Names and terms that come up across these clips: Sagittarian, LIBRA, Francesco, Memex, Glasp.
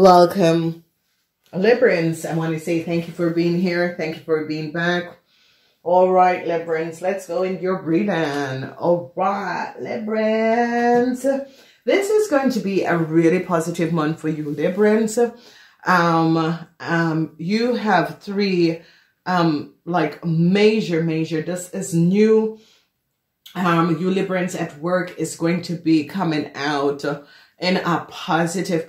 Welcome, Librans. I want to say thank you for being here. Thank you for being back. All right, Librans, let's go into your breathing. All right, Librans. This is going to be a really positive month for you, Librans. You have three, like major, this is new. You Librans at work is going to be coming out in a positive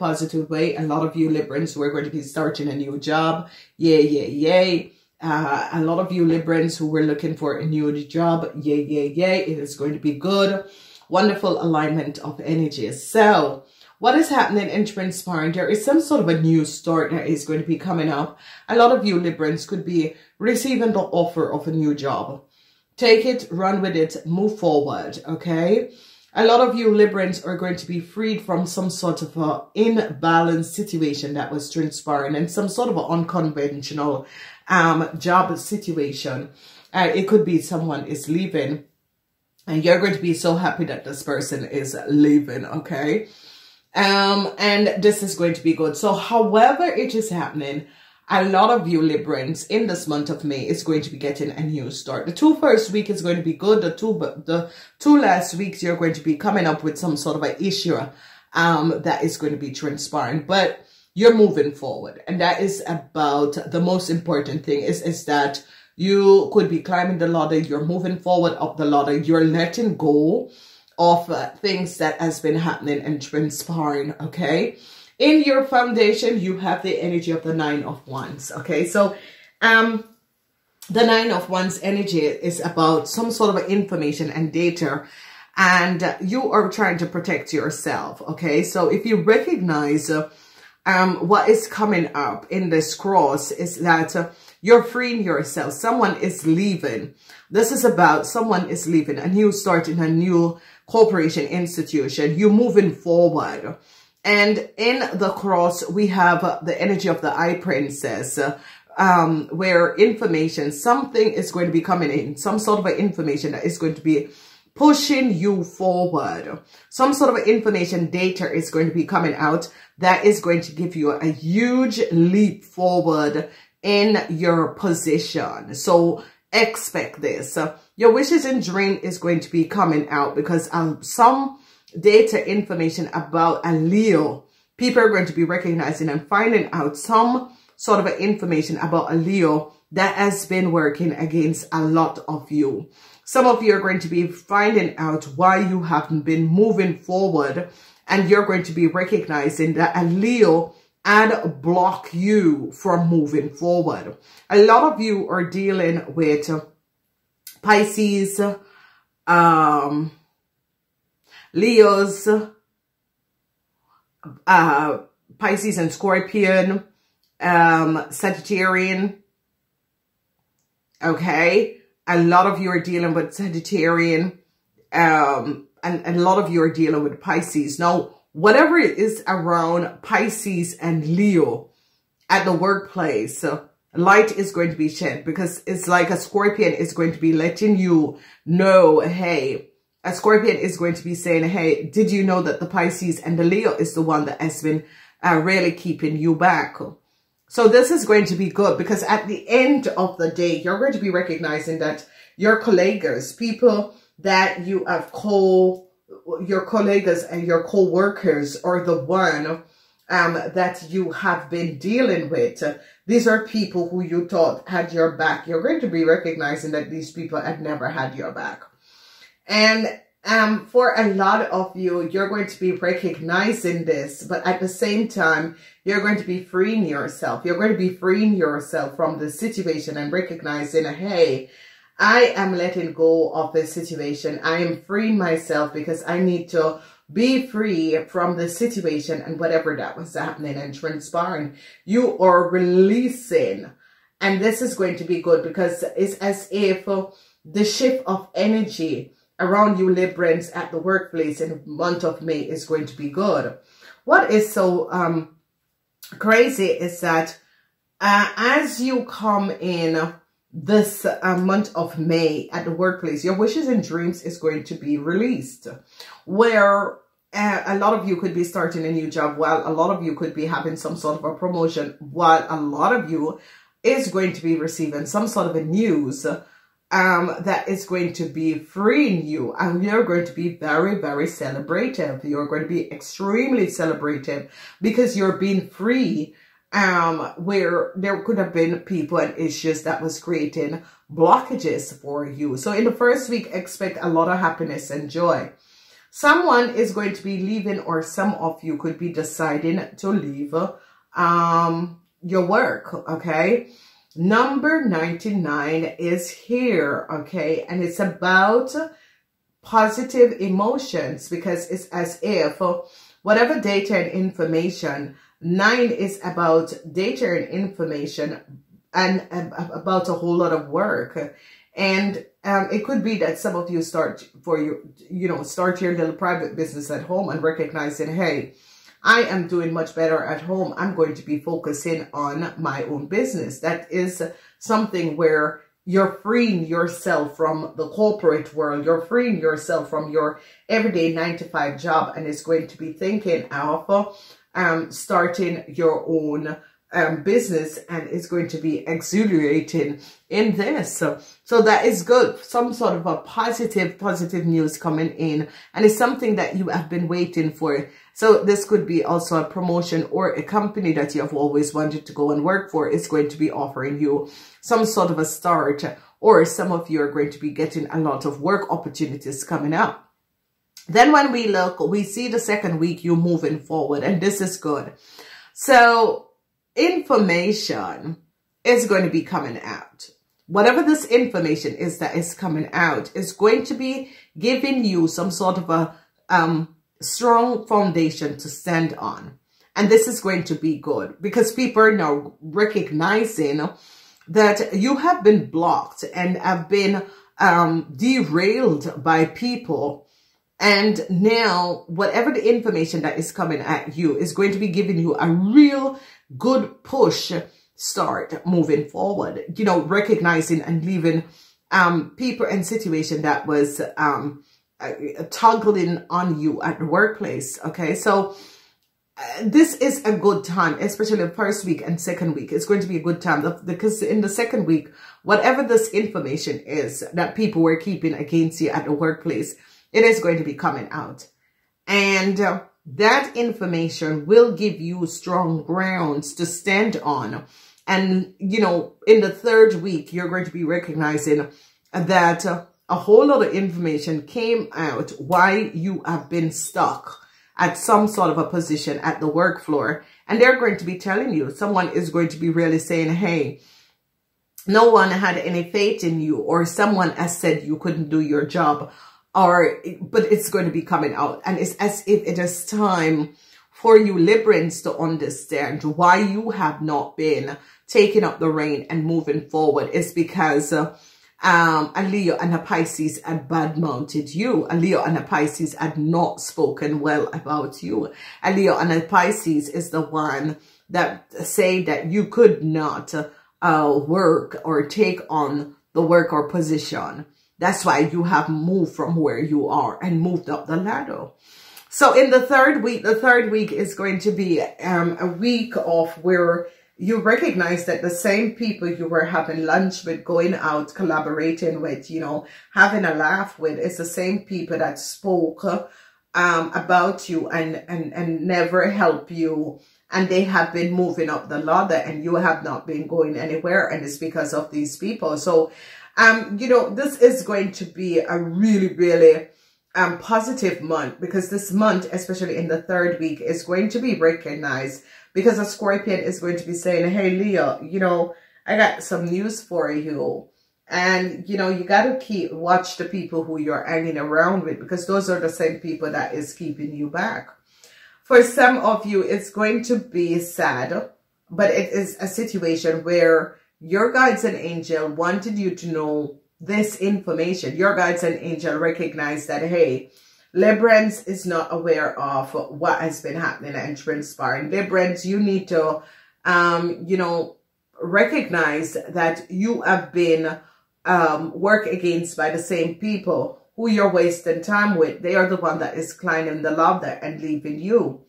way. A lot of you Librans who are going to be starting a new job. Yay, yay, yay. A lot of you Librans who were looking for a new job. Yay, yay, yay. It is going to be good. Wonderful alignment of energies. So what is happening and transpiring? There is some sort of a new start that is going to be coming up. A lot of you Librans could be receiving the offer of a new job. Take it, run with it, move forward, okay? A lot of you Librans are going to be freed from some sort of an imbalanced situation that was transpiring and some sort of an unconventional job situation. It could be someone is leaving and you're going to be so happy that this person is leaving, okay? And this is going to be good. So however it is happening, a lot of you Librans in this month of May is going to be getting a new start. The 2 first weeks is going to be good. The two last weeks, you're going to be coming up with some sort of an issue that is going to be transpiring. But you're moving forward. And that is about the most important thing is that you could be climbing the ladder. You're moving forward up the ladder. You're letting go of things that has been happening and transpiring, okay? In your foundation, you have the energy of the 9 of Wands, okay? So the 9 of Wands energy is about some sort of information and data, and you are trying to protect yourself, okay? So if you recognize what is coming up in this cross is that you're freeing yourself. Someone is leaving. This is about someone is leaving, a new start in a new corporation, institution. You're moving forward. And in the cross, we have the energy of the Eye Princess, where information, something is going to be coming in, some sort of information that is going to be pushing you forward. Some sort of information, data is going to be coming out that is going to give you a huge leap forward in your position. So expect this. Your wishes and dream is going to be coming out because some data information about a Leo. People are going to be recognizing and finding out some sort of information about a Leo that has been working against a lot of you. Some of you are going to be finding out why you haven't been moving forward, and you're going to be recognizing that a Leo had blocked you from moving forward. A lot of you are dealing with Pisces, Leos, Pisces and Scorpion, Sagittarian. Okay. A lot of you are dealing with Sagittarian, and a lot of you are dealing with Pisces. Now, whatever it is around Pisces and Leo at the workplace, light is going to be shed because it's like a Scorpion is going to be letting you know, hey, a Scorpion is going to be saying, hey, did you know that the Pisces and the Leo is the one that has been really keeping you back? So this is going to be good because at the end of the day, you're going to be recognizing that your colleagues, people that you have your colleagues and your co-workers are the one that you have been dealing with. These are people who you thought had your back. You're going to be recognizing that these people had never had your back. And for a lot of you, you're going to be recognizing this, but at the same time, you're going to be freeing yourself. You're going to be freeing yourself from the situation and recognizing, hey, I am letting go of this situation. I am freeing myself because I need to be free from the situation and whatever that was happening and transpiring. You are releasing. And this is going to be good because it's as if the shift of energy around you Librans at the workplace in the month of May is going to be good. What is so crazy is that as you come in this month of May at the workplace, your wishes and dreams is going to be released. Where a lot of you could be starting a new job, while a lot of you could be having some sort of a promotion, while a lot of you is going to be receiving some sort of a news that is going to be freeing you, and you're going to be very, very celebrative. You're going to be extremely celebrative because you're being free, where there could have been people and issues that was creating blockages for you. So in the first week, expect a lot of happiness and joy. Someone is going to be leaving, or some of you could be deciding to leave your work, okay? Number 99 is here, okay? And it's about positive emotions, because it's as if whatever data and information, 9 is about data and information and about a whole lot of work. And it could be that some of you start your little private business at home and recognizing, hey, I am doing much better at home. I'm going to be focusing on my own business. That is something where you're freeing yourself from the corporate world. You're freeing yourself from your everyday 9-to-5 job, and it's going to be thinking of starting your own business, and it's going to be exhilarating in this. So that is good. Some sort of a positive news coming in, and it's something that you have been waiting for. So this could be also a promotion, or a company that you have always wanted to go and work for is going to be offering you some sort of a start, or some of you are going to be getting a lot of work opportunities coming up. Then when we look, we see the second week you moving forward, and this is good. So information is going to be coming out. Whatever this information is that is coming out is going to be giving you some sort of a strong foundation to stand on. And this is going to be good because people are now recognizing that you have been blocked and have been derailed by people. And now whatever the information that is coming at you is going to be giving you a real good push start moving forward, you know, recognizing and leaving people and situation that was toggling on you at the workplace. Okay, so this is a good time, especially the first week and second week. It's going to be a good time because in the second week, whatever this information is that people were keeping against you at the workplace, it is going to be coming out. And that information will give you strong grounds to stand on. And, you know, in the third week, you're going to be recognizing that a whole lot of information came out why you have been stuck at some sort of a position at the work floor. And they're going to be telling you, someone is going to be really saying, hey, no one had any faith in you, or someone has said you couldn't do your job. But it's going to be coming out, and it's as if it is time for you Librans to understand why you have not been taking up the reign and moving forward. It's because a Leo and a Pisces had bad-mounted you. A Leo and a Pisces had not spoken well about you. A Leo and a Pisces is the one that say that you could not work or take on the work or position. That's why you have moved from where you are and moved up the ladder. So in the third week is going to be a week off where you recognize that the same people you were having lunch with, going out, collaborating with, you know, having a laugh with, it's the same people that spoke about you and never help you. And they have been moving up the ladder and you have not been going anywhere. And it's because of these people. So, you know, this is going to be a really, really positive month, because this month, especially in the third week, is going to be recognized because a Scorpion is going to be saying, hey, Leo, you know, I got some news for you. And, you know, you got to watch the people who you're hanging around with, because those are the same people that is keeping you back. For some of you, it's going to be sad, but it is a situation where your guides and angel wanted you to know this information. Your guides and angel recognized that, hey, Librans is not aware of what has been happening and transpiring. Librans, you need to, you know, recognize that you have been worked against by the same people who you're wasting time with. They are the one that is climbing the ladder and leaving you.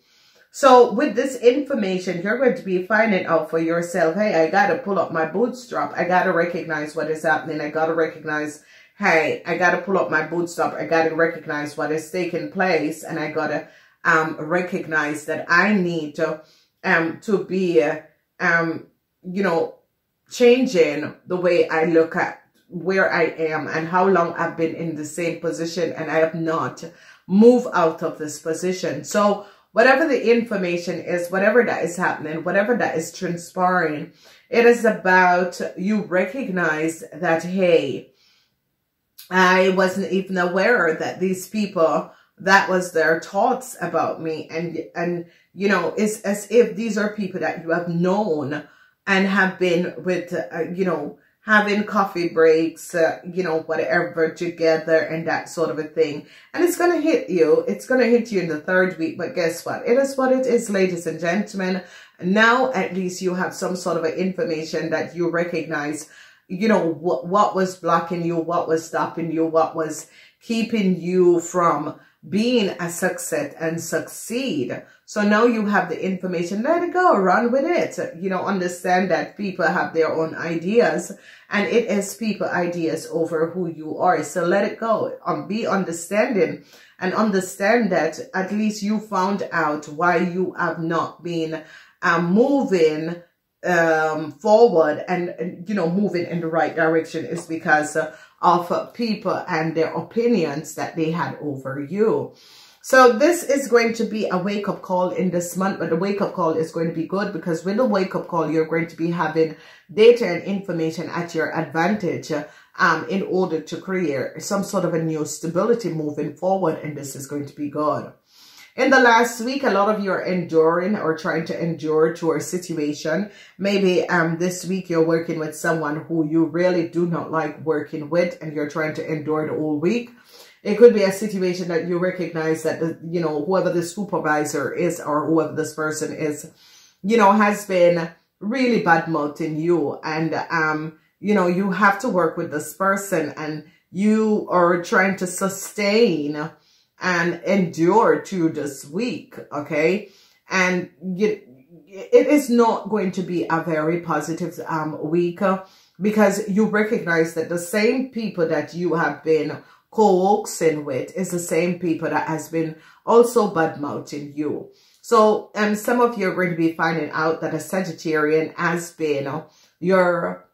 So with this information, you're going to be finding out for yourself, hey, I got to pull up my bootstrap. I got to recognize what is happening. I got to recognize, hey, I got to pull up my bootstrap. I got to recognize what is taking place. And I got to recognize that I need to be, you know, changing the way I look at where I am and how long I've been in the same position, and I have not moved out of this position. So whatever the information is, whatever that is happening, whatever that is transpiring, it is about you recognize that, hey, I wasn't even aware that these people, that was their thoughts about me. And you know, it's as if these are people that you have known and have been with, you know, having coffee breaks, you know, whatever together and that sort of a thing. And it's going to hit you. It's going to hit you in the third week. But guess what? It is what it is, ladies and gentlemen. Now, at least you have some sort of information that you recognize, you know, what was blocking you, what was stopping you, what was keeping you from being a success and succeed. So now you have the information, let it go, run with it. You know, understand that people have their own ideas, and it is people's ideas over who you are. So let it go, be understanding, and understand that at least you found out why you have not been moving forward and, you know, moving in the right direction is because of people and their opinions that they had over you. So this is going to be a wake-up call in this month, but the wake-up call is going to be good, because with the wake-up call, you're going to be having data and information at your advantage in order to create some sort of a new stability moving forward, and this is going to be good. In the last week, a lot of you are enduring or trying to endure to a situation. Maybe this week you're working with someone who you really do not like working with, and you're trying to endure the whole week. It could be a situation that you recognize that, you know, whoever the supervisor is or whoever this person is, you know, has been really bad-mouthing you. And, you know, you have to work with this person, and you are trying to sustain and endure to this week, okay? And it is not going to be a very positive week, because you recognize that the same people that you have been coaxing with is the same people that has been also bad-mouthing you. So some of you are going to be finding out that a Sagittarian has been your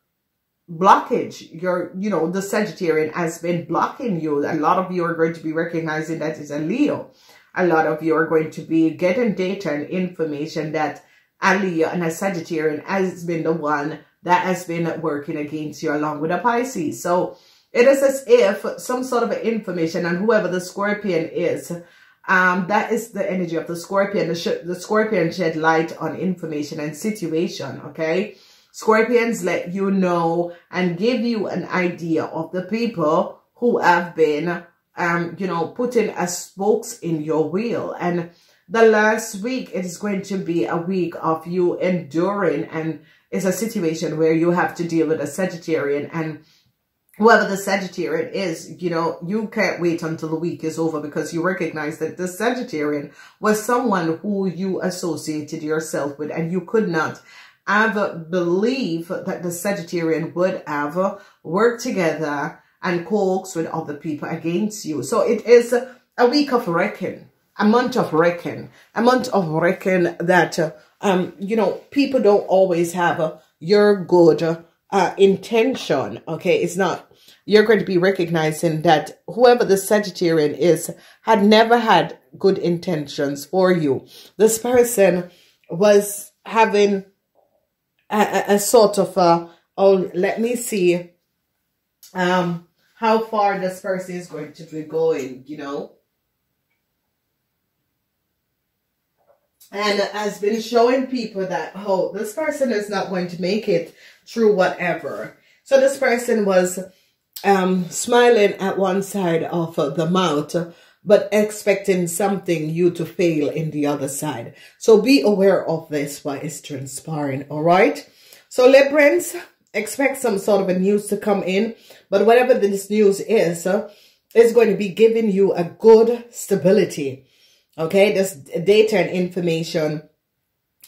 blockage, you know, the Sagittarian has been blocking you. A lot of you are going to be recognizing that it's a Leo. A lot of you are going to be getting data and information that a Leo and a Sagittarian has been the one that has been working against you, along with a Pisces. So it is as if some sort of information, and whoever the Scorpion is, that is the energy of the Scorpion. The Scorpion shed light on information and situation, okay? Scorpions let you know and give you an idea of the people who have been, you know, putting as spokes in your wheel. And the last week, it is going to be a week of you enduring, and it's a situation where you have to deal with a Sagittarian, and whoever the Sagittarian is, you know, you can't wait until the week is over, because you recognize that the Sagittarian was someone who you associated yourself with, and you could not believe that the Sagittarian would have worked together and coax with other people against you. So it is a week of reckoning, a month of reckoning, a month of reckoning that, you know, people don't always have your good intention, okay? It's not, you're going to be recognizing that whoever the Sagittarian is had never had good intentions for you. This person was having a sort of a, oh, let me see how far this person is going to be going, you know, and has been showing people that, oh, this person is not going to make it through whatever. So this person was smiling at one side of the mouth, but expecting something, you to fail in the other side. So be aware of this, what is transpiring, all right? So Librans, expect some sort of a news to come in, but whatever this news is, is going to be giving you a good stability. Okay, this data and information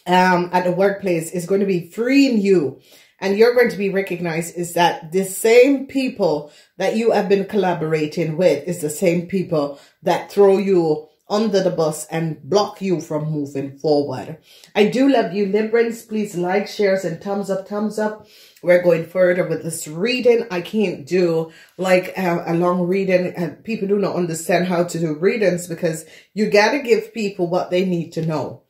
at the workplace is going to be freeing you. And you're going to be recognized is that the same people that you have been collaborating with is the same people that throw you under the bus and block you from moving forward. I do love you, Librans. Please like, shares, and thumbs up, thumbs up. We're going further with this reading. I can't do like a long reading, and people do not understand how to do readings because you got to give people what they need to know.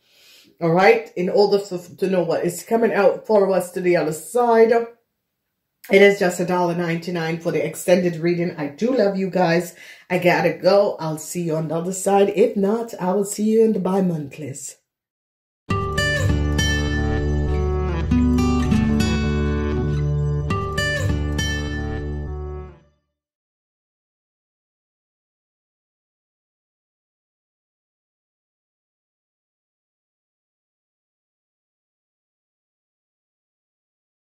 All right, in order to know what is coming out for us to the other side. It is just $1.99 for the extended reading. I do love you guys. I gotta go. I'll see you on the other side. If not, I will see you in the bi-monthlies.